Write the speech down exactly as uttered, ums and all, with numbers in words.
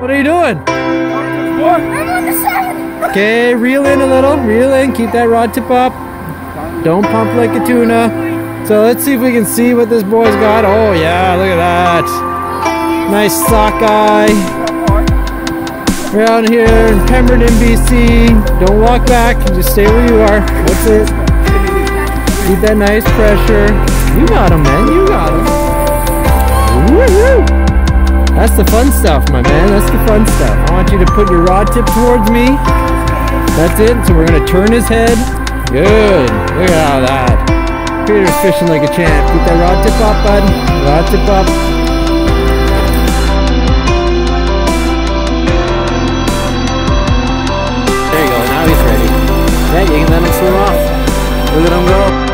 What are you doing? I'm on the side. Okay, reel in a little. Reel in. Keep that rod tip up. Don't pump like a tuna. So let's see if we can see what this boy's got. Oh yeah, look at that. Nice sockeye. We're out here in Pemberton, B C. Don't walk back, just stay where you are. What's it? Keep that nice pressure. You got him, man, you got him. Woohoo! That's the fun stuff, my man, that's the fun stuff. I want you to put your rod tip towards me. That's it, so we're gonna turn his head. Good, look at all that. Peter's fishing like a champ. Keep that rod tip up, bud. Rod tip up. There you go, now he's ready. Yeah, you can let him swim off. Look at him go.